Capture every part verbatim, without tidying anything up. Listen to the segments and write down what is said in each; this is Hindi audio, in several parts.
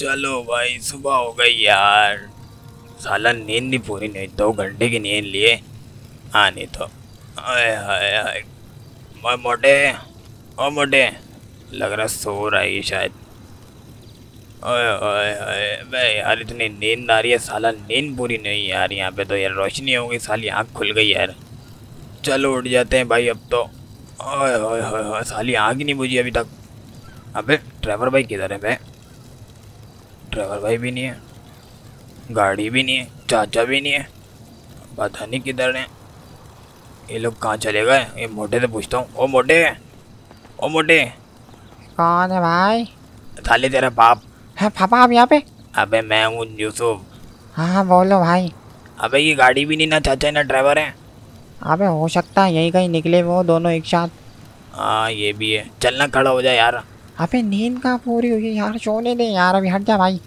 चलो भाई सुबह हो गई यार, साला नींद नहीं पूरी, नहीं दो घंटे की नींद लिए। हाँ नहीं तो आए हाय हाय मैं मोटे और मोटे लग रहा सो रहा है शायद। ओए ओए ओए मैं यार इतनी नींद आ रही है, साला नींद पूरी नहीं यार। यहाँ पे तो यार रोशनी हो गई, साली आँख खुल गई यार। चलो उठ जाते हैं भाई अब तो। ओए ओए ओए साली आँख ही नहीं बुझी अभी तक। अबे ड्राइवर भाई किधर है? भाई ड्राइवर भाई भी नहीं है, गाड़ी भी नहीं है, चाचा भी नहीं है, पता नहीं किधर है ये लोग, कहाँ चले गए। ये मोटे से पूछता हूँ। ओ मोटे, ओ मोटे। कौन है भाई? साले तेरा बाप है। पापा आप यहाँ पे? अबे मैं हूँ यूसुफ। हाँ हाँ बोलो भाई। अबे ये गाड़ी भी नहीं, ना चाचा ना ड्राइवर है। अबे हो सकता है यही कहीं निकले वो दोनों एक साथ। हाँ ये भी है। चलना खड़ा हो जाए यार। अबे नींद का पूरी हुई यार, सोने दे यार अभी, हट जा भाई।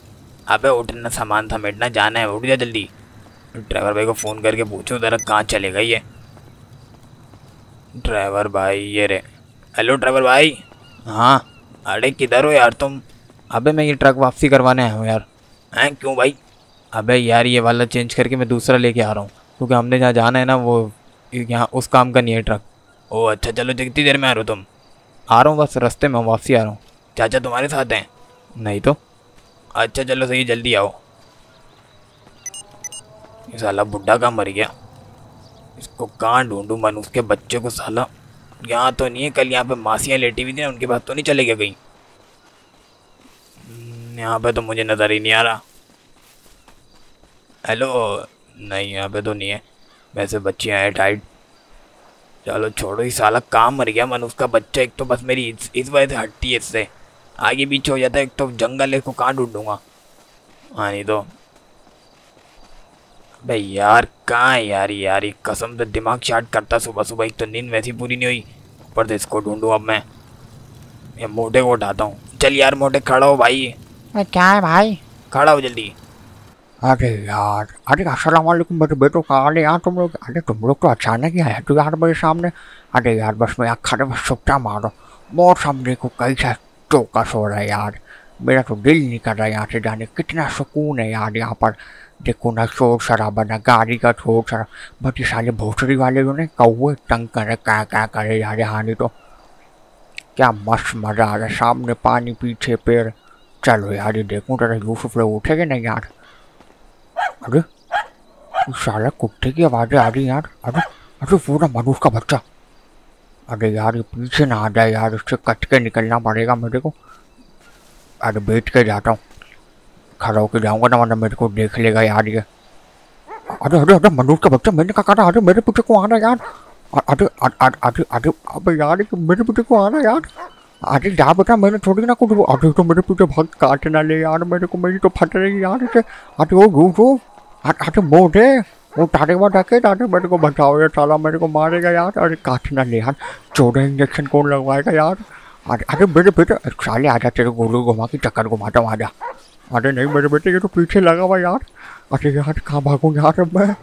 अबे उठना, सामान समेटना, जाना है, उठ जा जल्दी। ड्राइवर भाई को फ़ोन करके पूछो जरा कहाँ चले गए ये ड्राइवर भाई। ये रे, हेलो ड्राइवर भाई। हाँ अरे किधर हो यार तुम? अबे मैं ये ट्रक वापसी करवाने आया हूँ यार। हैं क्यों भाई? अबे यार ये वाला चेंज करके मैं दूसरा लेके आ रहा हूँ, क्योंकि हमने जहाँ जाना है ना वो यहाँ उस काम का नहीं है ट्रक। ओह अच्छा चलो, कितनी देर में आ रहे हो तुम? आ रहा हूँ बस रास्ते में, वापसी आ रहा हूँ। चाचा तुम्हारे साथ हैं? नहीं तो। अच्छा चलो सही, जल्दी आओ। ये साला बुड्ढा कहाँ मर गया, इसको कहाँ ढूंढूं मन, उसके बच्चे को। साला यहाँ तो नहीं है, कल यहाँ पे मासियाँ लेटी हुई थी ना, उनके पास तो नहीं चले गए कहीं? यहाँ पे तो मुझे नज़र ही नहीं आ रहा। हेलो, नहीं यहाँ पे तो नहीं है। वैसे बच्चियाँ हैं टाइट। चलो छोड़ो, इस साला काम मर गया मन, उसका बच्चा। एक तो बस मेरी इस, इस वजह से हटती है, इससे आगे पीछे हो जाता है। एक तो जंगल है, इसको कहाँ ढूंढूंगा? हाँ नहीं तो। भाई यार कहाँ यार यार, ये कसम से दिमाग शार्ट करता सुबह सुबह। एक तो नींद वैसी पूरी नहीं हुई, ऊपर से इसको ढूंढूँ। अब मैं ये मोटे को उठाता हूँ। चल यार मोटे खड़ा हो भाई। क्या है भाई? खड़ा हो जल्दी। अरे यार, अरे अस्सलाम वालेकुम बेटे बेटो, कहाँ अरे यार तुम लोग, अरे तुम लोग तो अचानक ही आया तो यार मेरे सामने। अरे यार बस मैं यहाँ खड़े बस छुपटा मारो, बहुत सामने को कैसा चौकस हो रहा है यार, मेरा तो दिल नहीं कर रहा है यहाँ से जाने। कितना सुकून है यार यहाँ पर, देखो ना शोर शराबा, ना गाड़ी का शोर शराबा, बट ये सारे भोसड़ी वाले जो ना कौए तंग करे, क्या क्या करे यार यहाँ। नहीं तो क्या मस्त मज़ा आ रहा है, सामने पानी पीछे पेड़। चलो यार ये देखो जरा यूसुफ लोग उठेंगे ना यार। अरे साला कुत्ते की आवाज़ें आ रही यार। अरे अरे वो ना मनुष्य का बच्चा। अरे यार ये पीछे ना आ जाए यार, उससे कट के निकलना पड़ेगा मेरे को। अरे बैठ के जाता हूँ, खड़ा होकर जाऊँगा ना वरना मेरे को देख लेगा यार ये। अरे अरे अरे मनुष्य का बच्चा, मैंने कहा था अरे मेरे पीछे को आना यार। अरे अरे अरे अरे अब यार मेरे पीछे को आना यार। अरे जा बेटा, मैंने थोड़ी ना कुछ। अरे तो मेरे पीछे भाग, काट ना ले यार मेरे को, मेरी तो फट रही यार इसे। अरे वो घूस हो, अरे मोटे वो तारे वहाँ ढके, अरे मेरे को बचाओ यार, साला मेरे को मारेगा यार। अरे काट ना ले यार, चौदह इंजेक्शन कौन लगवाएगा यार। अरे अरे मेरे बेटे, साले आ जा, तेरे गोलू घुमा के चक्कर घुमाता हूँ, आ जा। अरे नहीं मेरे बेटे ये तो पीछे लगा हुआ यार। अरे यार कहाँ भागूँ यार मैं।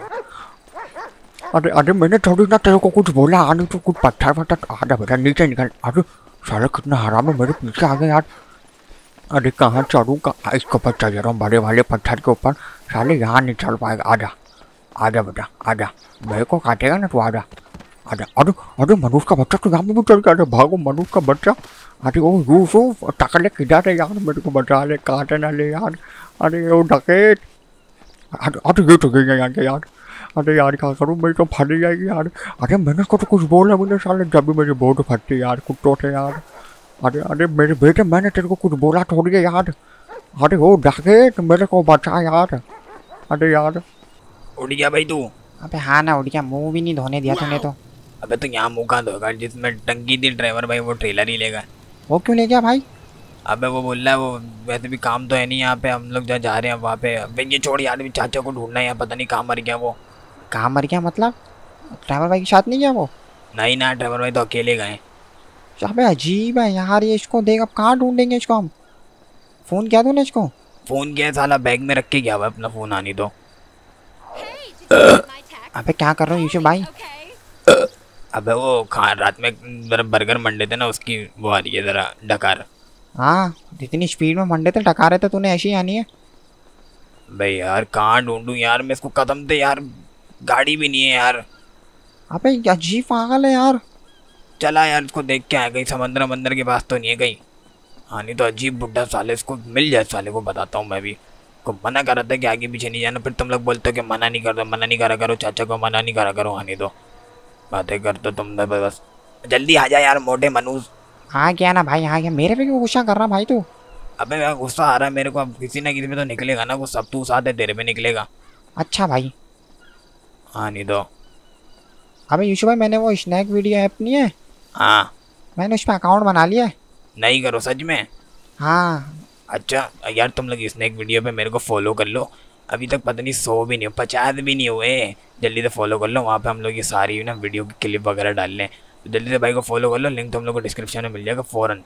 अरे अरे मैंने थोड़ी ना तेरे को कुछ बोला, अरे तो कुछ पत्थर पत्थर। आ जा बेटा नीचे निकल। अरे साला कितना हराम है, मेरे पीछे आ गए यार। अरे कहाँ चढ़ूँ, कहाँ इसके ऊपर चढ़ रहा हूँ, बड़े वाले पत्थर के ऊपर। साले यहाँ नहीं चढ़ पाएगा। आजा आजा बेटा आजा, मेरे को काटेगा ना तू, आजा आजा। अरे अरे मनुष्य का बच्चा तो यहाँ पे भी चढ़ गया। अरे भागो मनुष्य का बच्चा। अरे वो रूस हो टकले किधर है यार, मेरे को बचा ले, काटे ना ले यार। अरे वो डकेट। अरे अरे ये तो गई यहाँ के यार। अरे यार क्या करूँ, मेरी तो फट जाएगी यार। अरे मैंने उसको तो कुछ बोला मुझे, साले जब भी मेरी बहुत फटती यार, कुत्तों से यार। अरे अरे मेरे बेटे मैंने तेरे को कुछ बोला थोड़ी है यार। अरे वो डाके मेरे को बचा यार। अरे यार उड़ गया भाई तू। अबे हाँ ना उड़ गया, मुँह भी नहीं धोने दिया तूने तो। अबे तो यहाँ मुँह कहाँ धोएगा, जिसमें टंकी थी ड्राइवर भाई वो ट्रेलर ही लेगा। वो क्यों ले गया भाई? अबे वो बोल रहा है वो, वैसे भी काम तो है नहीं यहाँ पे, हम लोग जहाँ जा रहे हैं वहाँ पे। अबे ये छोड़ यार, भी चाचा को ढूंढना है यहाँ, पता नहीं कहाँ मर गया वो। कहाँ मर गया मतलब? ड्राइवर भाई के साथ नहीं गया वो? नहीं ना ड्राइवर भाई तो अकेले गए। अबे अजीब है यार ये, इसको देख अब कहाँ ढूंढेंगे इसको हम। फ़ोन किया तूने इसको? फ़ोन किया साला, बैग में रख के गया हुआ अपना फ़ोन। आनी दो। अबे क्या कर रहे हो यूसुफ भाई? अबे वो खा, रात में बर्गर मंडे थे ना, उसकी वो आ रही है ज़रा डकार। हाँ जितनी स्पीड में मंडे थे टका रहे थे तूने ऐसी आनी है भाई। यार कहाँ ढूंढूं यार मैं इसको, कदम दे यार, गाड़ी भी नहीं है यार। अबे अजीब पागल है यार। चला यार इसको देख के आ गई, समंदर मंदर के पास तो नहीं है कहीं। हाँ नहीं तो अजीब बुढ़ा साले, इसको मिल जाए साले को बताता हूँ मैं भी। को मना कर रहा था कि आगे पीछे नहीं जाना, फिर तुम लोग बोलते हो कि मना नहीं कर रहा, मना नहीं करा करो चाचा को, मना नहीं करा करो। हाँ नहीं तो बातें कर दो तुम बस। जल्दी आ जा यार मोटे मनूज। हाँ क्या ना भाई, हाँ क्या मेरे पे क्यों गुस्सा कर रहा भाई तू? अबे यार गुस्सा आ रहा है मेरे को, अब किसी ना किसी पे तो निकलेगा ना गुस्सा, अब तू साथ है तेरे पे निकलेगा। अच्छा भाई। हाँ नहीं तो अबे यूसुफ भाई मैंने वो स्नैक वीडियो ऐप नहीं है, हाँ मैंने उस पर अकाउंट बना लिया है। नहीं करो सच में? हाँ। अच्छा यार तुम लोग स्नैक वीडियो पे मेरे को फॉलो कर लो, अभी तक पता नहीं सौ भी नहीं पचास भी नहीं हुए, जल्दी से फॉलो कर लो। वहाँ पे हम लोग ये सारी ना वीडियो की क्लिप वगैरह डाल लें, जल्दी से भाई को फॉलो कर लो, लिंक तुम लोग को डिस्क्रिप्शन में मिल जाएगा फ़ौरन।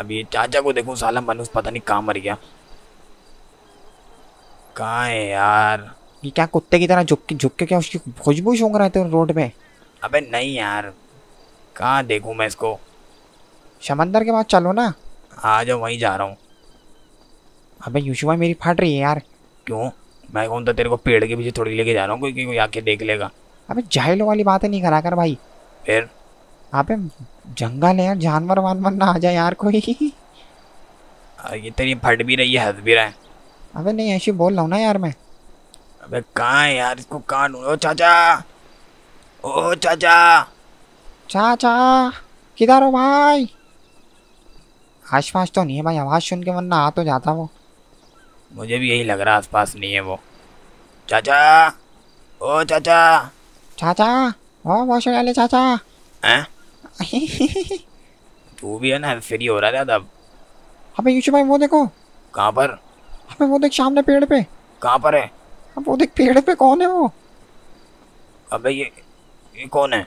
अभी चाचा को देखूँ साला मनुष्य पता नहीं कहाँ मर गया, कहाँ है यार ये? क्या कुत्ते की तरह झुक झुक के क्या उसकी खुशबू सूंघ रहे थे रोड पे? अबे नहीं यार कहाँ देखूँ मैं इसको, समंदर के बाद चलो ना। हाँ जाओ वहीं जा रहा हूँ। अबे यूसुफ भाई मेरी फट रही है यार। क्यों? मैं कौन था तेरे को पेड़ के पीछे थोड़ी लेके जा रहा हूँ, कोई कोई आके देख लेगा। अबे जाहिलों वाली बातें नहीं करा कर भाई। फिर अबे जंगल है यार, जानवर वानवर ना आ जाए यार कोई। ये तेरी फट भी रही है हंस भी रहा है। अबे नहीं ऐसे बोल रहा हूँ ना यार मैं। अबे कहाँ है यार इसको, कहाँ ढूंढो? चाचा ओ चाचा, चाचा किधर हो भाई? आस पास तो नहीं है भाई, आवाज़ सुन के वरना आ तो जाता वो। मुझे भी यही लग रहा आस पास नहीं है वो। चाचा ओ चाचा, चाचा ओ बहुत डाले चाचा। हैं तू भी है ना फ्री हो रहा था अब। अबे यूसुफ भाई वो देखो। कहाँ पर? अबे वो देख सामने पेड़ पे। कहाँ पर है? अब वो देख पेड़ पे, कौन है वो? अबे ये ये कौन है?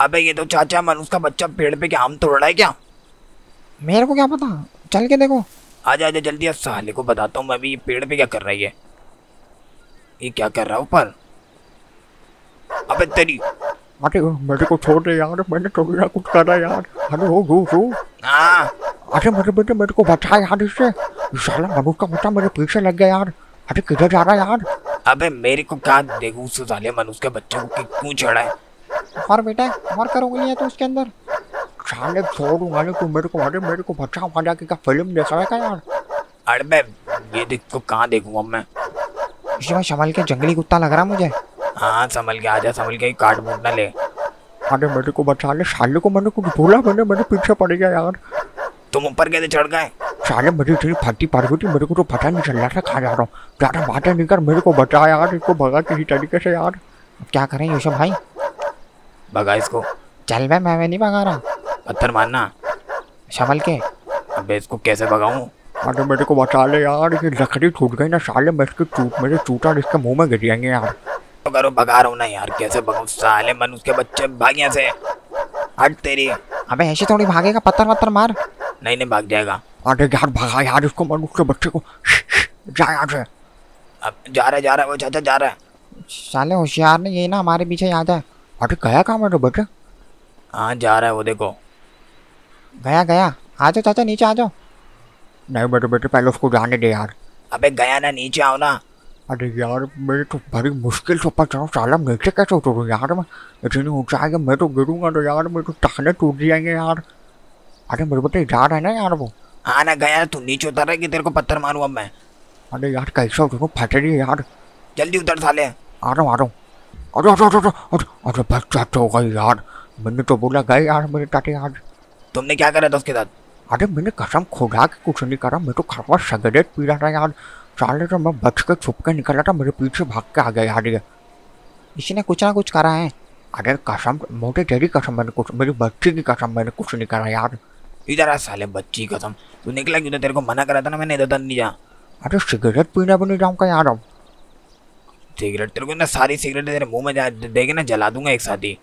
अबे ये तो चाचा मन उसका बच्चा पेड़ पे क्या आम तोड़ रहा है क्या? मेरे को क्या पता, चल के देखो। आजा आजा जल्दी, अब साले को बताता हूँ मैं अभी ये पेड़ पे क्या कर रही है, ये क्या कर रहा है ऊपर। अबे तेरी अरे मेरे को छोड़ दे यार, मैंने थोड़ा कुछ करा यार। अरे हो गो गो। हाँ अरे मेरे बेटे मेरे को बचा यार इससे, साला मनुष्य का बच्चा मेरे पीछे लग गया यार। अरे किधर जा रहा है यार? अबे मेरे को क्या देखो उस साले मनुष्य के बच्चे को क्यों चढ़ा है? और बेटा और करूँगी तो उसके अंदर साले छोड़ूंगा नहीं तू मेरे को। अरे मेरे को बचा वहाँ जाके क्या फिल्म देख रहा है क्या यार? अरे ये देख तो कहाँ देखूँगा मैं, इसी में संभल के जंगली कुत्ता लग रहा मुझे। हाँ संभल के आजा, संभल के काट बूट ना ले। अरे मेरे को बचा ले साले को, मैंने कुछ बोला मैंने मेरे पीछे पड़ गया यार। तुम ऊपर कैसे चढ़ गए? साले मेरी इतनी फटी पड़ गई थी मेरे को तो पता नहीं चल रहा था कहाँ जा रहा हूँ। ज़्यादा बातें नहीं कर, मेरे को बचा यार, इसको भगा किसी तरीके से यार। क्या करें यूसुफ भाई? भगा इसको। चल मैं मैं नहीं भगा रहा, पत्थर मारना संभल के। अबे इसको कैसे भगाऊँ? अरे मेरे को बचा ले यार, ये लकड़ी टूट गई ना साले, मैं इसके टूट मेरे टूटा इसके मुंह में गिर जाएंगे यार। तो करो भगा रहा हूँ ना यार, कैसे भगाऊँ साले मन उसके बच्चे भागिया से। हट तेरी। अबे ऐसे थोड़ी भागेगा, पत्थर पत्थर मार। नहीं नहीं भाग जाएगा। अरे यार भगा यार इसको, मन उसके बच्चे को जा यार से। अब जा रहा जा रहा है वो चाचा जा रहा है। साले होशियार नहीं ये ना हमारे पीछे याद है। अरे गया कहाँ मेरे बच्चे? हाँ जा रहा है वो देखो, गया गया। आ जाओ चाचा नीचे आ जाओ। नहीं बेटे बेटे पहले उसको जाने दे यार। अबे गया ना, नीचे आओ ना। अरे यार मेरे तो बड़ी मुश्किल से पता चला साला, नीचे कैसे उतरूँ यार मैं? इतनी ऊँचाई है मैं तो गिरूँगा तो यार मेरे तो टखने टूट जाएंगे यार। अरे मेरे बेटे जा रहा है ना यार वो। हाँ ना गया, तू नीचे उतर रहा कि तेरे को पत्थर मारूँ अब मैं? अरे यार कैसे उतरूँ, फट रही है यार। जल्दी उतर साले। आ रहा हूँ आ रहा हूँ। अरे अरे अरे अरे अरे बस चाचा हो गई यार, मैंने तो बोला गए यार मेरे टाटे यार। तुमने क्या करा था उसके साथ? अरे मैंने कसम खुदा के कुछ नहीं करा, मैं तो खरवा सिगरेट पी रहा था यार साले, तो मैं बच के छुप के निकल रहा था, मेरे पीछे भाग के आ गया यार ये। इसने कुछ ना कुछ करा है। अरे कसम मोटे तेरी कसम मैंने कुछ, मेरी बच्ची की कसम मैंने कुछ नहीं करा यार। इधर आ साले बच्ची कसम, तू निकला क्यों था? तेरे को मना करा था ना मैंने इधर नहीं जा। अरे सिगरेट पीना भी नहीं जाऊँगा यार अब। सिगरेट तेरे को ना सारी सिगरेट तेरे मुँह में जा देके ना जला दूंगा एक साथ ही।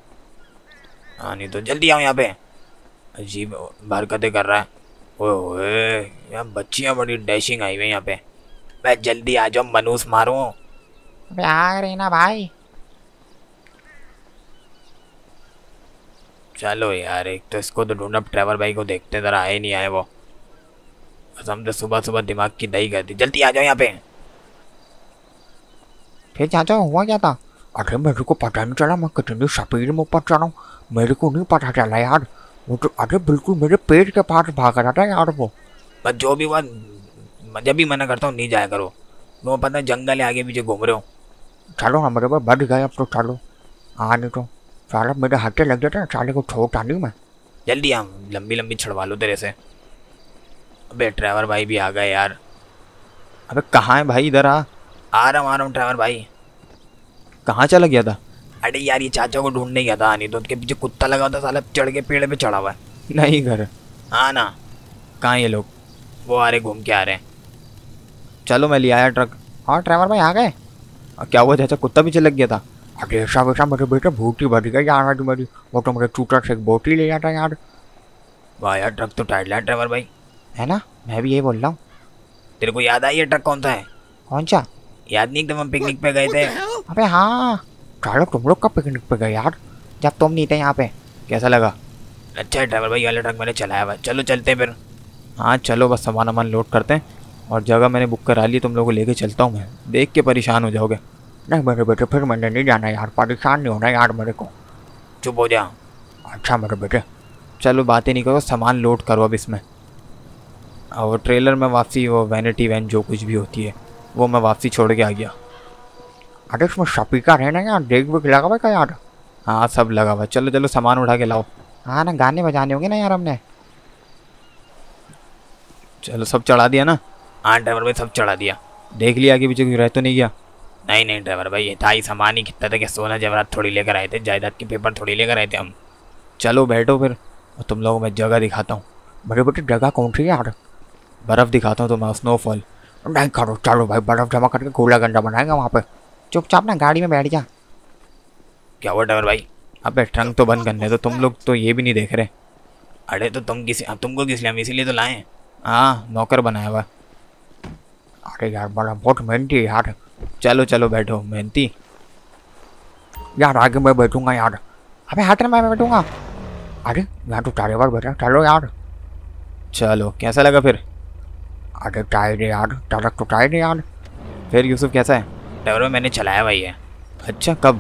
हाँ नहीं तो जल्दी आओ यहाँ पे, अजीब हरकतें कर रहा है। ओए यहाँ बच्चियाँ बड़ी डैशिंग आई हुई यहाँ पे। मैं जल्दी आ जाओ मनुष्य मारो। अबे आ रही ना भाई। चलो यार, एक तो इसको तो ढूंढ। अब ड्राइवर भाई को देखते जरा, आए नहीं आए वो। हम तो सुबह सुबह दिमाग की दही कर दी। जल्दी आ जाओ यहाँ पे। फिर चाचा हुआ क्या था? अरे मेरे को पता नहीं चला, मैं कितनी सपेरे में ऊपर चढ़ा हूँ, मेरे को नहीं पता चला यार। वो तो अरे बिल्कुल मेरे पेट के पास भाग रहा था यार वो। बस जो भी हुआ, मैं जब भी मना करता हूँ नहीं जाया करो। वो पता है जंगल है, आगे पीछे घूम रहे हो। चलो हमारे पास बढ़ गए अब तो, चलो। हाँ नहीं तो साला मेरे हाथे लग जाते हैं, साले को ठोक आनी मैं। जल्दी हम लंबी लंबी छड़वा लो तेरे से। अबे ड्राइवर भाई भी आ गए यार। अबे कहाँ है भाई, इधर आ। आ रहा हूँ आ रहा हूँ ड्राइवर भाई। कहाँ चला गया था? अरे यार ये चाचा को ढूंढने गया था, नहीं तो उसके पीछे कुत्ता लगा था, साला चढ़ के पेड़ पे चढ़ा हुआ है। नहीं घर हाँ ना। कहाँ ये लोग? वो आ रहे, घूम के आ रहे हैं। चलो मैं ले आया ट्रक। हाँ ड्राइवर भाई आ गए। क्या हुआ चाचा, कुत्ता भी चल गया था? अरे ऐसा वैसा मेरे बेटा भूटी भर गई यार मेरी। वो तो मेरे टूटर से एक बोटी ले जाता यार। वाह यार ट्रक तो टाइट लिया ड्राइवर भाई, है ना? मैं भी यही बोल रहा हूँ। तेरे को याद आई ये ट्रक कौन सा है? कौन सा? याद नहीं, एकदम हम पिकनिक पे गए थे। अबे हाँ चालो, तुम लोग कब पिकनिक पे गए यार, जब तुम नहीं थे यहाँ पे? कैसा लगा? अच्छा है ड्राइवर भाई, वाला ट्रक मैंने चलाया हुआ। चलो चलते हैं फिर। हाँ चलो, बस सामान वामान लोड करते हैं और जगह मैंने बुक करा ली। तुम लोगों को लेके चलता हूँ मैं, देख के परेशान हो जाओगे। नहीं मेरे बेटे, फिर मैंने नहीं जाना यार, परेशान नहीं होना यार मेरे को। चुप हो जा। अच्छा मेरे बेटे, चलो बातें नहीं करो, सामान लोड करो अब इसमें। और ट्रेलर में वापसी वो वैनिटी वैन जो कुछ भी होती है वो मैं वापसी छोड़ के आ गया। अरे इसमें शपीका है ना यार, डेग वेग लगा हुआ क्या यार? हाँ सब लगा हुआ। चलो चलो सामान उठा के लाओ। हाँ ना, गाने बजाने होंगे ना यार हमने। चलो सब चढ़ा दिया ना? हाँ ड्राइवर भाई सब चढ़ा दिया। देख लिया आगे पीछे कुछ रह तो नहीं गया? नहीं नहीं ड्राइवर भाई, ये था ही सामान ही कितना था कि सोना जवरात थोड़ी लेकर आए थे, जायदाद के पेपर थोड़ी लेकर आए थे हम। चलो बैठो फिर, और तुम लोगों को मैं जगह दिखाता हूँ। बड़े बड़ी जगह कौन सी है यार? बर्फ़ दिखाता हूँ तुम्हें, स्नोफॉल। नहीं करो चलो भाई, बर्फ़ जमा करके गोला गंडा बनाएगा वहाँ पर। चुपचाप ना गाड़ी में बैठ जा। क्या हुआ ड्राइवर भाई? अबे ट्रंक तो बंद करने तो, तुम लोग तो ये भी नहीं देख रहे। अरे तो तुम किसी तुमको किस लिए, हम इसीलिए तो लाए। हाँ नौकर बनाया हुआ। अरे यार बड़ा बहुत मेहनती यार। चलो चलो बैठो। मेहनती यार, आगे मैं बैठूंगा यार। अबे हट ना, मैं बैठूंगा। अरे यहाँ तो चारे बार बैठा। चलो यार, चलो कैसा लगा फिर? अरे टायर यार, ट्रक तो टायर यार। फिर यूसुफ कैसा है? ड्राइवर में मैंने चलाया भाई है। अच्छा कब?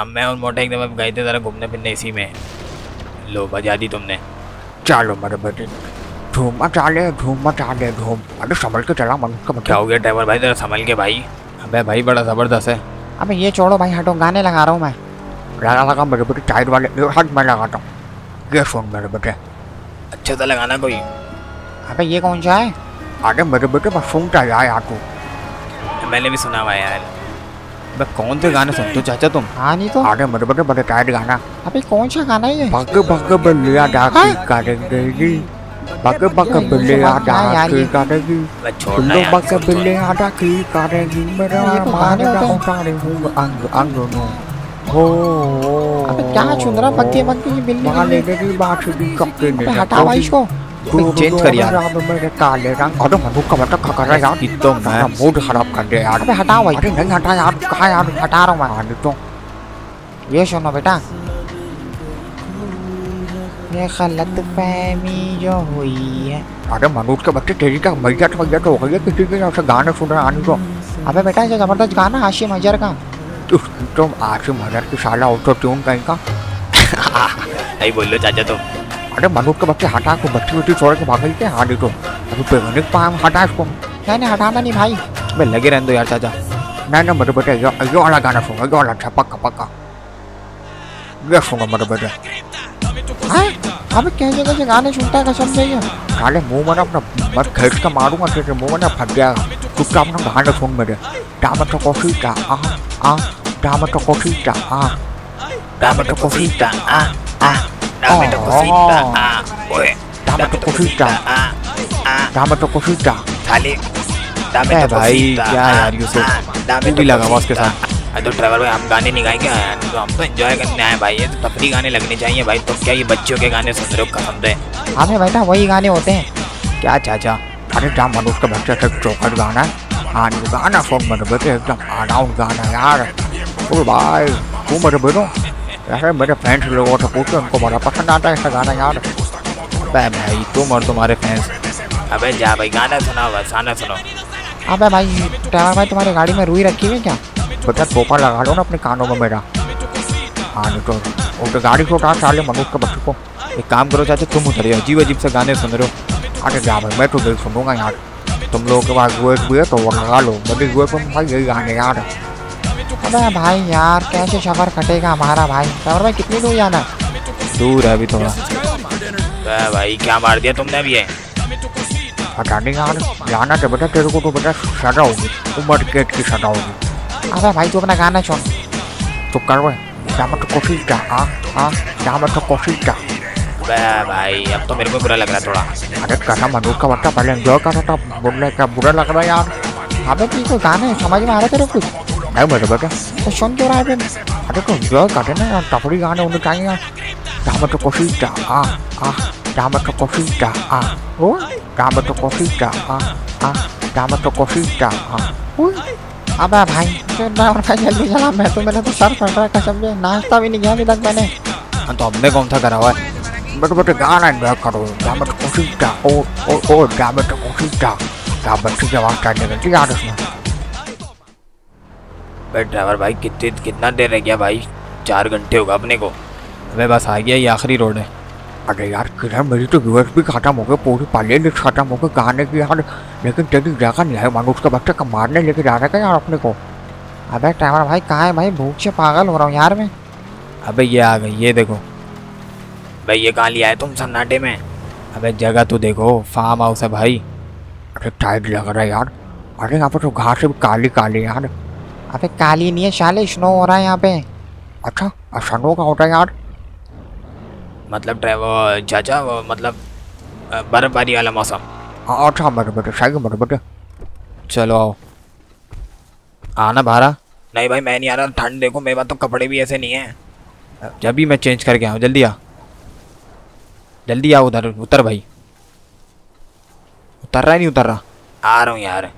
अब मैं और मोटा एकदम अब गए थे ज़रा घूमने फिरने, इसी में। लो बजा दी तुमने। चलो मेरे बेटे, घूम चाले घूम चाले घूम। अरे संभल के चला मन का। क्या हो गया ड्राइवर भाई, ज़रा संभल के भाई। अबे भाई बड़ा ज़बरदस्त है। अबे ये छोड़ो भाई, हटो, गाने लगा रहा हूँ मैं। लगा लगा मेरे बेटे, टायर वाले हट मैं लगाता हूँ। ये सुन मेरे बेटे, अच्छा सा लगाना कोई। अबे ये कौन सा है? अरे मेरे बेटे बस सुनता है यार तू। मैंने भी सुना हुआ यार। अबे कौन से गाने सुनते हो चाचा तुम? हाँ नहीं तो। अरे मेरे बेटे बड़े टाइट गाना। अबे कौन सा गाना है ये? भग भग बलिया डाक करेगी, भग भग बलिया डाक करेगी, लो भग बलिया डाक करेगी, मेरा मान डाउन हूँ अंग अंग नो हो। अबे क्या सुन रहा भक्के भक्के ये बिल्ली वाले की बात भी कपके में हटा भाई इसको। चेंज कर यार। अरे मनु का बटक खा कर यार, इतना नया मूड खराब कर दे यार। अबे हटाओ भाई। अरे नहीं हटा यार, कहाँ यार हटा रहा हूँ मैं। तो ये सुनो बेटा, ये गलत फहमी जो हुई है। अरे मनु के बच्चे तेरी का मजा मजा तो हो गया किसी के यहाँ से गाने सुन रहे आने को। अबे बेटा ये जबरदस्त गाना आशिम अजहर का। तुम आशिम अजहर की साला ऑटो ट्यून कहीं का नहीं बोल लो चाचा तुम। अरे मनोज के बच्चे हटा को, बच्ची बच्ची छोड़ के भाग के। हाँ देखो अभी पेगनिक पाम हटा इसको। नहीं नहीं हटाना नहीं भाई, मैं लगे रहने दो यार चाचा। नहीं नहीं मेरे बेटे ये ये वाला गाना सुनो, ये वाला अच्छा पक्का पक्का ये सुनो मेरे बेटे। अबे कैसे कैसे गाने सुनता है कसम से ये साले। मुँह मैंने अपना मत खेच का मारूंगा तेरे मुँह में, फट जाएगा। चुपचाप अपना गाना सुन मेरे। टमाटर कॉफी का आ आ, टमाटर कॉफी का आ, टमाटर कॉफी का आ आ, टमाटर कोफिटा आ, ओए टमाटर कोफिटा आ आ, टमाटर कोफिटा खाली। टमाटर कोफिटा क्या यार यूसुफ, तू भी लगा उसके साथ। अरे तो ड्राइवर भाई हम गाने नहीं गाएंगे, तो हम तो एंजॉय करने आए भाई। ये तो तफरी गाने लगने चाहिए भाई, तो क्या ये बच्चों के गाने सुन रहे हो कसम से। हमें बेटा वही गाने होते हैं। क्या चाचा? अरे जाम मनुष्य का बच्चा तक चौखट गाना हाँ गाना फोन मत बेटे, एकदम आराउंड गाना यार। ओ भाई तू मत बोलो यार मेरे फ्रेंड्स लोगों से पूछो, उनको बड़ा पसंद आता है ऐसा गाना यार। अबे भाई तुम और तुम्हारे फैंस। अबे जा भाई गाना सुनाओ, बस गाना सुनाओ। अबे भाई ड्राइवर भाई तुम्हारी गाड़ी में रुई रखी है क्या? बता पोपा लगा लो ना अपने कानों में मेरा। हाँ नहीं तो वो तो गाड़ी को उठा चाले मनुष्य के बच्चों को। एक काम करो चाचे तुम उतरिए, अजीब अजीब से गाने सुन रहे हो। अरे जा भाई मैं तो दिल सुनूंगा यार, तुम लोगों के पास गुए हुए तो वो लगा लो, मैं भी गुए को भाई यही गाने यार। अरे भाई यार कैसे सफर कटेगा हमारा भाई। सफर भाई कितनी दूर जाना? दूर है अभी थोड़ा। अरे भाई क्या मार दिया तुमने अभी? पता नहीं यार जाना तो बेटा तेरे को तो बेटा सजा होगी, उम्र कैद की सजा होगी। अरे भाई तू अपना गाना सुन। तो करवे जामत कोशिश का हाँ हाँ जामत कोशिश का। भाई अब तो मेरे को बुरा लग रहा थोड़ा। अरे कसम मनु का बच्चा पहले एंजॉय कर रहा था, बोलने का बुरा लग रहा है यार। अबे ठीक है गाने समझ में आ रहा तेरे को? नहीं मेरे बेटा तो सुन क्यों रहा है? अरे तो एंजॉय कर रहे ना, टपड़ी गाने उन्हें चाहिए यार। जामत कोशिश का हाँ हाँ जामत कोशिश का हाँ वो जामत कोशिश का हाँ हाँ जामत कोशिश का हाँ। अब भाई जल्दी चला, मैं तो मेरा तो सर फट रहा है कसम से, नाश्ता भी नहीं किया अभी तक मैंने। तो हमने कौन सा करा हुआ है? बट बट गाना एंजॉय करो जामत कोशिश का ओ ओ ओ जामत कोशिश का जामत की आवाज़ काटने लगती यार उसमें। बट ड्राइवर भाई कितने कितना देर रह गया भाई? चार घंटे होगा अपने को। अबे बस आ गया, ये आखिरी रोड है। अरे यार किधर मेरी तो व्यूअर्स भी खत्म हो गए, पूरी पाले लिस्ट खत्म हो गए गाने की यार। लेकिन तेरी जगह नहीं है मानो, उसका बच्चा कम मारने लेके जा रहा है यार अपने को। अबे ड्राइवर भाई कहाँ है भाई? भूख से पागल हो रहा हूँ यार मैं। अबे ये आ गई, ये देखो भाई ये कहाँ लिया है तुम सन्नाटे में? अबे जगह तो देखो, फार्म हाउस है भाई। अरे टाइट लग रहा है यार। अरे यहाँ पर तो घास भी काली काली यार। अबे काली नहीं है शाले, स्नो हो रहा है यहाँ पे। अच्छा स्नो का होता है यार? मतलब ड्राइवर चाचा वो मतलब बर्फबारी वाला मौसम। हाँ अच्छा मेरे बेटे सही मेरे बेटे। चलो आओ। आना भारा? नहीं भाई मैं नहीं आ रहा, ठंड देखो मेरे पास तो कपड़े भी ऐसे नहीं है। जब भी मैं चेंज करके आऊँ, जल्दी आ जल्दी आओ। उधर उतर भाई, उतर रहा है नहीं उतर रहा? आ रहा हूँ यार।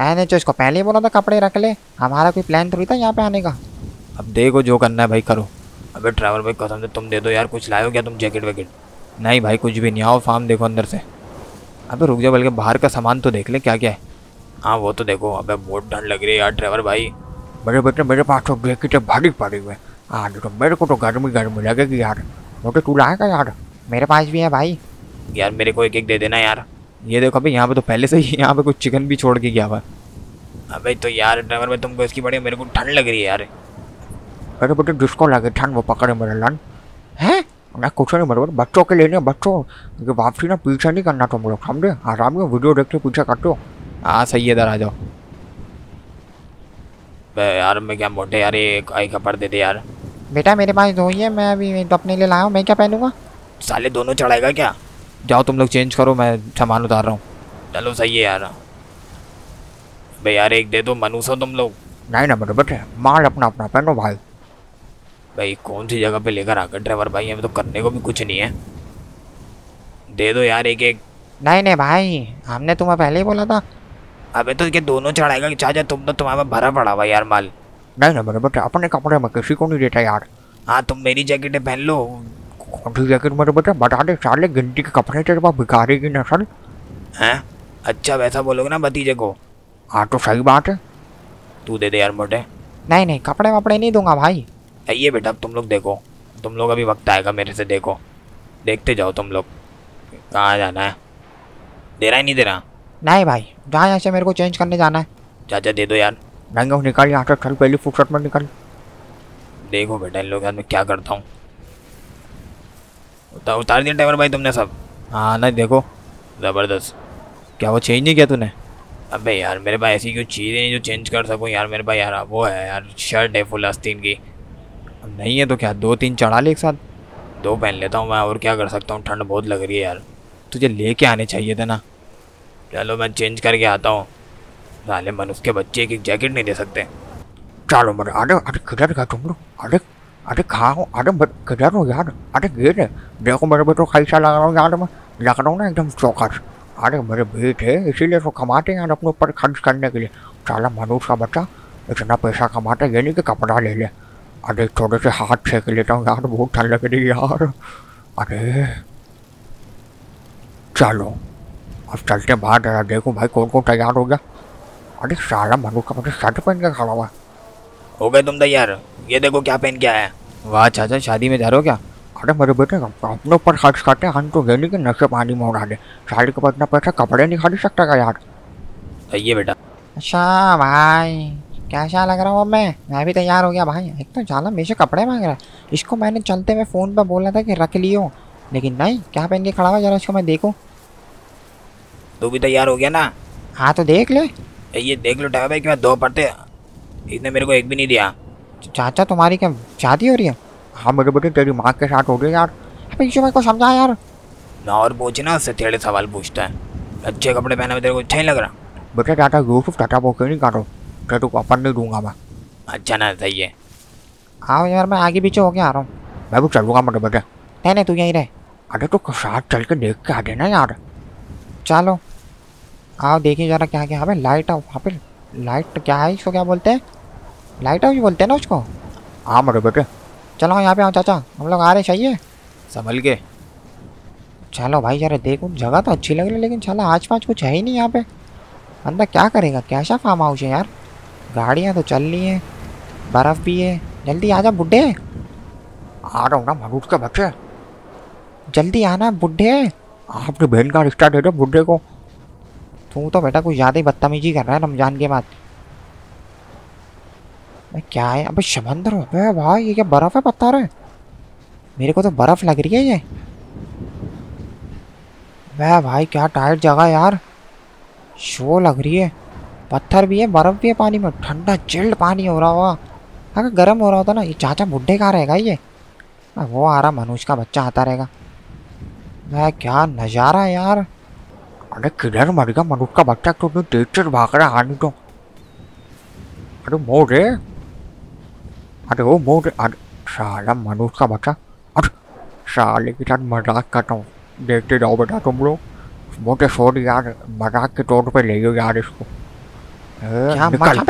है नहीं तो इसको पहले ही बोला था कपड़े रख ले, हमारा कोई प्लान थोड़ी था यहाँ पे आने का। अब देखो जो करना है भाई करो। अबे ड्राइवर भाई कसम से तुम दे दो यार, कुछ लाए हो क्या तुम? जैकेट वैकेट? नहीं भाई कुछ भी नहीं। आओ फार्म देखो अंदर से। अबे रुक जाओ, बल्कि बाहर का सामान तो देख ले क्या क्या है। हाँ वो तो देखो। अबे बहुत ठंड लग रही है यार ड्राइवर भाई। मेरे बेटे मेरे पास तो जैकेट भारी पड़ी हुई है। हाँ देखो मेरे को तो गर्मी गर्मी लगेगी यार। मोटे तू लाएगा यार? मेरे पास भी है भाई। यार मेरे को एक एक दे देना यार। ये देखो अभी यहाँ पे तो पहले से ही यहाँ पे कुछ चिकन भी छोड़ के गया हुआ। अबे तो यार ड्राइवर में तुमको इसकी बड़ी, मेरे को ठंड लग रही है यार। अरे बेटे जिसको लगे ठंड वो पकड़े मेरा लन है ना, कुछ नहीं बरबर बच्चों के लेने बच्चों वापसी ना, पीछा नहीं करना तुम लोग समझे। आराम में वीडियो देख के पीछा करते हो। हाँ सही है, इधर आ जाओ। यार मैं क्या मोटे यार एक आई खबर दे दे यार। बेटा मेरे पास दो ही है, मैं अभी तो अपने लिए लाया हूँ, मैं क्या पहनूंगा? साले दोनों चढ़ाएगा क्या? जाओ तुम लोग चेंज करो, मैं सामान उतार रहा हूँ। चलो सही है यार। भाई यार एक दे दो मनूस हो तुम लोग। नहीं ना मेरे बेटे माल अपना अपना पहनो भाई। भाई कौन सी जगह पे लेकर आकर ड्राइवर भाई, हमें तो करने को भी कुछ नहीं है। दे दो यार एक एक। नहीं नहीं भाई हमने तुम्हें पहले ही बोला था। अबे तो ये दोनों चढ़ाएगा कि चाचा तुम तो तुम्हारा भरा पड़ा हुआ यार माल। नहीं ना मेरे बेटे अपने कपड़े में किसी को नहीं देता यार। हाँ तुम मेरी जैकेटें पहन लो। कौन सी जैकेट मेरे बेटे? बता दे साले गिनती के कपड़े तेरे पास भिखारी की नस्ल हैं। अच्छा वैसा बोलोगे ना भतीजे को? हाँ तो सही बात है। तू दे दे यार मोटे। नहीं नहीं कपड़े वपड़े नहीं दूंगा भाई। आइए बेटा अब तुम लोग देखो, तुम लोग अभी वक्त आएगा मेरे से, देखो देखते जाओ तुम लोग कहाँ जाना है। दे रहा है नहीं दे रहा? नहीं भाई जहाँ यहाँ से मेरे को चेंज करने जाना है। चाचा दे दो यार। नंगे निकाल यहाँ से, चल पहली फुटसट में निकाल। देखो बेटा इन लोग यार मैं क्या करता हूँ। उतार उतार दिया ड्राइवर भाई तुमने सब? हाँ नहीं देखो ज़बरदस्त। क्या वो चेंज नहीं किया तूने? अबे यार मेरे पास ऐसी कोई चीज़ नहीं जो चेंज कर सकूँ यार। मेरे पास यार वो है यार शर्ट है फुल आस्तीन की। अब नहीं है तो क्या दो तीन चढ़ा ले एक साथ? दो पहन लेता हूँ मैं और क्या कर सकता हूँ, ठंड बहुत लग रही है यार। तुझे ले कर आने चाहिए था ना। चलो मैं चेंज करके आता हूँ। साले मनुष्य के बच्चे की जैकेट नहीं दे सकते। चलो मर अरे अरे किधर गए तुम लोग? अरे अरे कहाँ हो? अरे किधर हो यार? अरे गेट देखो मेरे बेटो कैसा लग रहा हूँ यार, मैं लग रहा हूँ ना एकदम चौकस। अरे मेरे बेट है इसीलिए तो कमाते हैं यार अपने ऊपर खर्च करने के लिए। साला मनुष्य का बच्चा इतना पैसा कमाते, ये नहीं कि कपड़ा ले ले। अरे थोड़े से हाथ सेक लेता हूँ यार, बहुत ठंड लग रही यार। अरे चलो अब चलते बाहर, जरा देखो भाई कौन कौन तैयार हो गया। अरे साला मनु का मुझे शर्ट पहन के खड़ा हुआ। हो गए तुम तैयार? ये देखो क्या पहन के आया। वाह चाचा, शादी में जा रहे हो क्या? अरे मेरे बेटे अपने ऊपर खर्च करते हैं हम तो, गेली के नशे पानी में उड़ा दे। शादी के बाद इतना पैसा कपड़े नहीं खरीद सकता का यार। ये बेटा अच्छा भाई कैसा लग रहा हूँ? अब मैं मैं भी तैयार हो गया भाई। एक तो जाला मेरे कपड़े मांग रहा है, इसको मैंने चलते हुए फ़ोन पर बोला था कि रख लियो, लेकिन नहीं क्या पहन के खड़ा हुआ जरा इसको मैं देखूँ। तू भी तैयार हो गया ना? हाँ तो देख ले। ये देख लो टाइम भाई कि मैं दो पढ़ते, इसने मेरे को एक भी नहीं दिया। चाचा तुम्हारी क्या शादी हो रही है? हाँ मेरे बेटे तेरी माँ के साथ हो गई यार। पीछे मेरे को समझा यार ना, और पूछना उससे टेढ़े सवाल पूछता है। अच्छे कपड़े पहने में तेरे को अच्छा नहीं लग रहा बेटा। टाटा यूसुफ टाटा वो क्यों नहीं काटो, तेरे को अपन नहीं दूंगा मैं। अच्छा ना सही है। हाँ यार मैं आगे पीछे होके आ रहा हूँ, मैं भी चलूँगा मेरे बेटे। नहीं नहीं तू यहीं रहे। अरे तो साथ चल के देख के आ देना यार। चलो आओ देखिए जरा क्या क्या। हाँ लाइट हाउस, हाँ फिर लाइट क्या है इसको क्या बोलते हैं? लाइट हाउस बोलते हैं ना उसको? हाँ मेरे बेटे चलो यहाँ पे आओ चाचा, हम लोग आ रहे चाहिए संभल के। चलो भाई जरा देखो, जगह तो अच्छी लग रही है लेकिन चलो आस पास कुछ है ही नहीं यहाँ पे। बंदा क्या करेगा, कैसा फार्म हाउस है यार। गाड़ियाँ तो चल रही हैं, बर्फ़ भी है। जल्दी आ जा बुढ़े। आ रहा हूँ ना मरूद के बच्चे, जल्दी आना बुढ़े। आपने बहन का रिश्ता दे दो बुढ़े को। तू तो बेटा कुछ ज़्यादा ही बदतमीजी कर रहा है रमज़ान के बाद। मैं क्या है अबे समंदर है भाई, ये क्या बर्फ़ है पत्थर है? मेरे को तो बर्फ़ लग रही है ये। वह भाई क्या टाइट जगह यार, शो लग रही है। पत्थर भी है, बर्फ़ भी है, पानी में ठंडा चिल्ड पानी हो रहा हुआ। अगर गर्म हो रहा होता ना। ये चाचा बुढ़े कहाँ रहेगा? ये वो आ रहा मनुष्य का बच्चा आता रहेगा। वह क्या नज़ारा है यार। अरे किधर मर गया मनुष्य का बच्चा, तो अपनी तेज तेज भाग रहा हानी तो। अरे मोर है, अरे वो मोर है। अरे साला मनुष्य का बच्चा, अरे साले के साथ मजाक करता हूँ। देखते जाओ बेटा तुम लोग, मोटे छोड़ यार मजाक के तौर पे ले गए यार इसको। भागो साला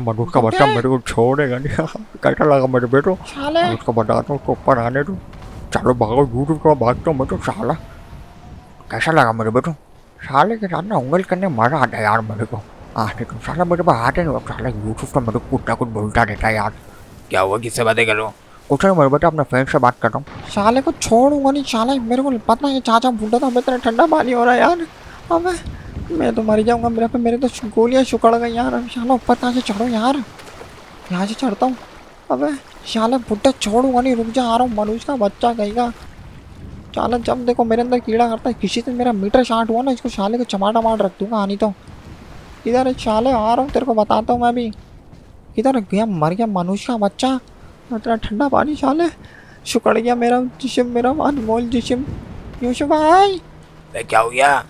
मनुष्य का बच्चा मेरे को छोड़ेगा नहीं। कैसा लगा मेरे बेटो? उसको बताता हूँ, उसको ऊपर आने दो। चलो भागो यूट्यूब का भागता हूँ मैं तो साला। कैसा लगा मेरे बेटो? साले के साथ ना उंगल करने मजा आता है यार मेरे को। आने तो साला मेरे पास आते नहीं, साला यूट्यूब का मेरे को कुछ ना कुछ बोलता रहता है यार। क्या हुआ, किससे बातें कर रहे हो? कुछ नहीं मेरे बेटा, अपने फ्रेंड से बात कर रहा हूँ। साले को छोड़ूंगा नहीं साले, मेरे को पता है चाचा बूढ़ा था। इतना ठंडा पानी हो रहा है यार, अब मैं तो मर जाऊँगा। मेरे पे मेरे तो गोलियाँ सुकड़ गई यार। अब साला ऊपर कहाँ से चढ़ो यार, यहाँ से चढ़ता हूँ। अब साला बूढ़ा छोड़ूंगा नहीं, रुक जा आ रहा हूँ। मनुष्य का बच्चा कहेगा साला, जब देखो मेरे अंदर कीड़ा करता है। किसी से मेरा मीटर शार्ट हुआ ना, इसको साले को चमाटा मार रख दूँगा। आनी तो इधर साले आ रहा हूँ, तेरे को बताता हूँ मैं भी। इधर गया मर गया मनुष्य का बच्चा, इतना ठंडा पानी साले सुकड़ गया मेरा जिस्म, मेरा अनमोल जिस्म। यूसुफ भाई क्या हो गया?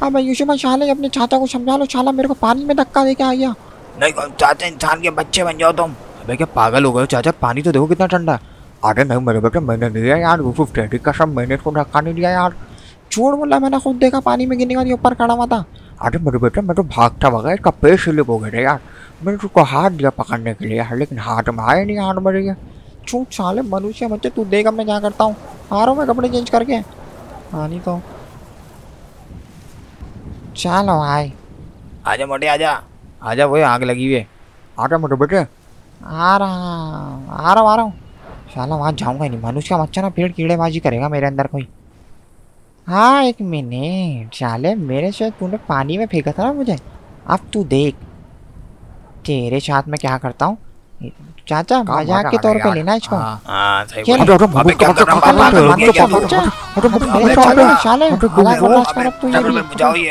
हाँ भाई यूसुफ भाई साले अपने चाचा को समझा लो, साला मेरे को पानी में धक्का दे के आ गया। नहीं चाचा इंसान के बच्चे बन जाओ तुम। अबे क्या पागल हो गए चाचा, पानी तो देखो कितना ठंडा। अरे नहीं मेरे बेटे मैंने नहीं दिया यार, यूसुफ डैडी का सब मैंने इसको धक्का नहीं दिया यार। छोड़ बोला, मैंने खुद देखा पानी में गिरने वाली, ऊपर खड़ा हुआ था। अरे मेरे बेटे मैं तो भागता भागा इसका पेट स्लिप हो गया था यार। मैंने उसको हाथ दिया पकड़ने के लिए, लेकिन हाथ में आया नहीं, हाथ मर गया। छूट साले मनुष्य बच्चे, तू देख अब मैं क्या करता हूँ। आ रहा हूँ मैं कपड़े चेंज करके। हाँ नहीं तो चलो आए। आजा मोटे आजा आजा, वो आग लगी हुई है। आ रहा मोटे बेटे, आ रहा आ रहा आ रहा हूँ। साला वहाँ जाऊँगा नहीं, मनुष्य का बच्चा ना फिर कीड़ेबाजी करेगा मेरे अंदर कोई। हाँ एक मिनट साले, मेरे से तूने पानी में फेंका था ना मुझे, अब तू देख तेरे साथ में क्या करता हूँ। चाचा मजाक के तौर पे लेना इसको।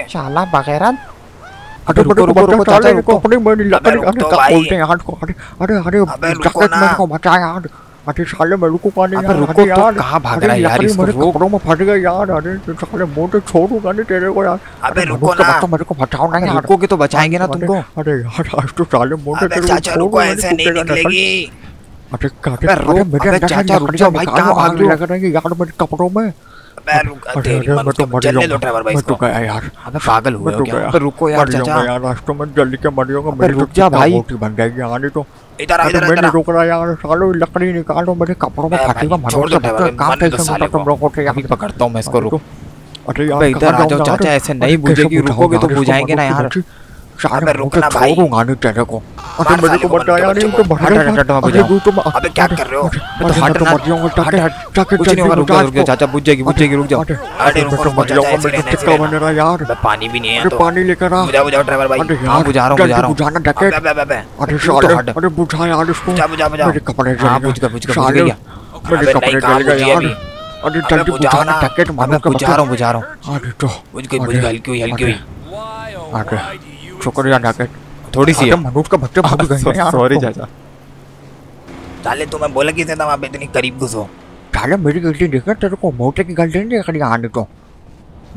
साला बगैर अरे रुको रुको रुको चाचा रुको, अरे अरे यार अरे साले मेरे को पानी यार, रुको तो कहाँ भाग रहा है यार, इसको कपड़ों में फट गया यार। अरे साले मोटे छोड़ूंगा नहीं तेरे को यार। अबे रुको ना, तो मेरे को बचाओ ना यार, रुको के तो बचाएंगे ना तुमको। अरे यार आज तो साले मोटे तेरे को छोड़ूंगा नहीं निकलेगी। अरे काटे मेरे अंदर, चाचा रुक जाओ भाई, कहाँ भाग रहे हो यार मेरे कपड़ों में। पागल हो गया रुको यार यार रास्ते में जल्दी के मर जाओगा मेरी रुक जा भाई रोटी बन जाएगी आने तो इधर आ इधर मैंने रोक रहा यार सालो लकड़ी निकालो मेरे कपड़ों में फटी हुआ मरोड़ के काम पे साले तुम लोगों को यहां पकड़ता हूं मैं इसको रुको अरे यार इधर आ जाओ चाचा ऐसे नहीं बुझेगी रुकोगे तो बुझाएंगे ना यार मैं रुकना भाई गाने तेरे को अरे मेरे को बताया नहीं तो बड़ा अबे क्या कर रहे हो मैं तो हट मर जाऊंगा चाचा कुछ नहीं होगा रुक जाओ चाचा बुझ जाएगी बुझ जाएगी रुक जाओ अरे रुको मत जाओ मैं टिक्का बन रहा यार मैं पानी भी नहीं है तो पानी लेकर आ बुझाओ बुझाओ ड्राइवर भाई हां बुझा रहा हूं बुझा रहा हूं बुझाना डके अरे शॉट अरे बुझा यार इसको बुझा बुझा मेरे कपड़े जल बुझ कर बुझ कर बुझ गया मेरे कपड़े जल गए यार अरे जल्दी बुझाना डके मानो बुझा रहा हूं बुझा रहा हूं अरे तो बुझ गई बुझ गई हल्की हुई हल्की हुई आके शुक्रिया डाकेट थोड़ी सी मनोज का भक्त भाग गए यार सॉरी चाचा साले तुम्हें बोला कि था वहां पे इतनी करीब घुसो साले मेरी गलती देखा तेरे को मोटे की गलती नहीं देखा आने को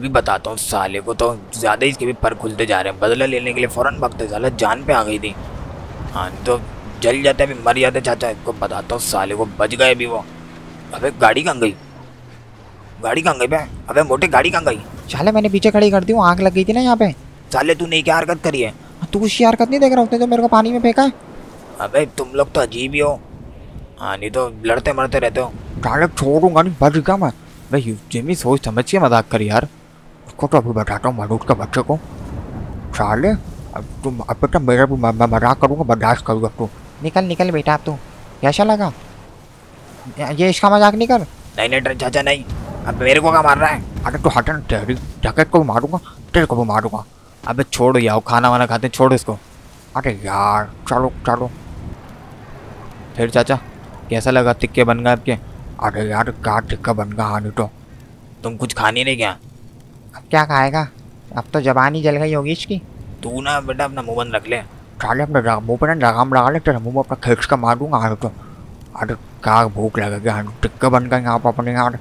भी बताता हूं साले को तो ज्यादा इसके भी पर खुलते जा रहे हैं बदला लेने के लिए फौरन भागते साला जान पे आ गई थी हां तो जल जाते भी मर जाते चाचा इसको बताता हूं साले को बच गए भी वो अबे गाड़ी कहां गई गाड़ी कहां गई बे अबे मोटे गाड़ी कहां गई साले मैंने पीछे खड़ी कर दी वो आग लग गई थी ना यहां पे साले तूने क्या हरकत करी है तू उसकी हरकत नहीं देख रहा उसने तो मेरे को पानी में फेंका है अबे तुम लोग तो अजीब ही हो हाँ नहीं तो लड़ते मरते रहते हो डायरेक्ट छोड़ूंगा नहीं बच गया मैं भाई जिमी सोच समझ के मजाक कर यार उसको तो अभी बैठाता हूँ मरूद का बच्चे को साले अब तुम अब तो मेरा भी मैं मजाक करूँगा बर्दाश्त करूँगा तू निकल निकल बेटा अब तू कैसा लगा ये इसका मजाक नहीं कर नहीं नहीं चाचा नहीं अब मेरे को क्या मार रहा है अरे तो हटन तेरी जैकेट को भी मारूंगा तेरे को भी मारूंगा अबे छोड़ो यार खाना वाना खाते छोड़ो इसको अरे यार चलो चलो फिर चाचा कैसा लगा टिक्के बन गए आपके अरे यार क्या टिक्का बन गया हानी तो तुम कुछ खाने नहीं क्या अब क्या खाएगा अब तो जबान ही जल गई होगी इसकी तू ना बेटा अपना मुँह बंद रख ले साले अपने मुँह पर ना लगाम लगा ले तेरे मुँह में अपना खींच कर मार दूंगा हानी तो अरे क्या भूख लगेगी हानी टिक्का बन गए आप अपने यार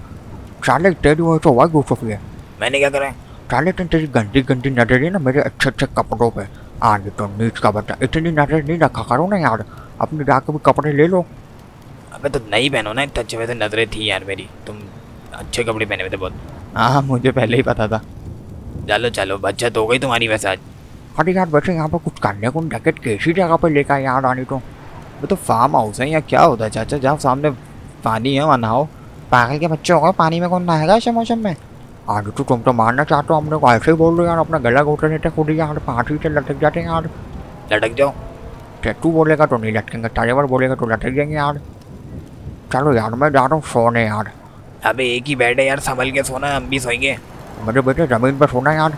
साले तेरी वो तो वही गुस्सा है मैंने क्या करा साले तुम तेरी गंदी गंदी नजर है ना मेरे अच्छे अच्छे कपड़ों पे आगे तो नीच का बता इतनी नजर नहीं रखा करो ना यार अपने जाके भी कपड़े ले लो अबे तो नहीं पहनो ना इतने अच्छे वैसे नजरें थी यार मेरी तुम अच्छे कपड़े पहने हुए थे बहुत हाँ मुझे पहले ही पता था चलो चलो बचत हो गई तुम्हारी वैसे आज अरे यार वैसे यहाँ पर कुछ करने को जैकेट कैसी जगह पर लेकर आए यार आने को वो तो फार्म हाउस है यहाँ क्या होता है चाचा जहाँ सामने पानी है वहाँ नहाओ पागल के बच्चे होगा पानी में कौन नहाएगा ऐसे मौसम में आगे तो तुम तो मारना चाहते हो हमने को ऐसे ही बोल रहे यार अपना गला घोट लेते खुद यार फांसी से लटक जाते हैं यार लटक जाओ टैटू बोलेगा तो नहीं लटकेंगे टाइवर बोलेगा तो लटक जाएंगे यार चलो यार मैं जा रहा हूँ सोने यार अबे एक ही बेड है यार संभल के सोना हम भी सोएंगे मेरे बेटे जमीन पर सोना यार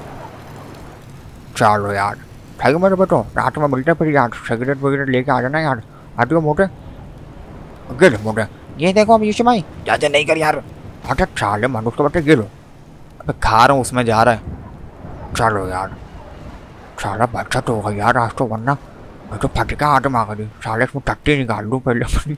चलो यार ठीक मेरे बेटो रात में मिलते फिर यार सिगरेट वगैरह लेके आ जाना यार आते हो मोटे गिर मोटे ये देखो अब यूसुफ भाई चाचा नहीं कर यार अच्छा चाले मनुष्य को बेटे गिरो मैं खा रहा हूँ उसमें जा रहा है चलो यार सारा बच्चा तो होगा यार आज तो वरना मैं तो फटका आटम आ गई साले इसमें टट्टी निकाल दूँ पहले अपनी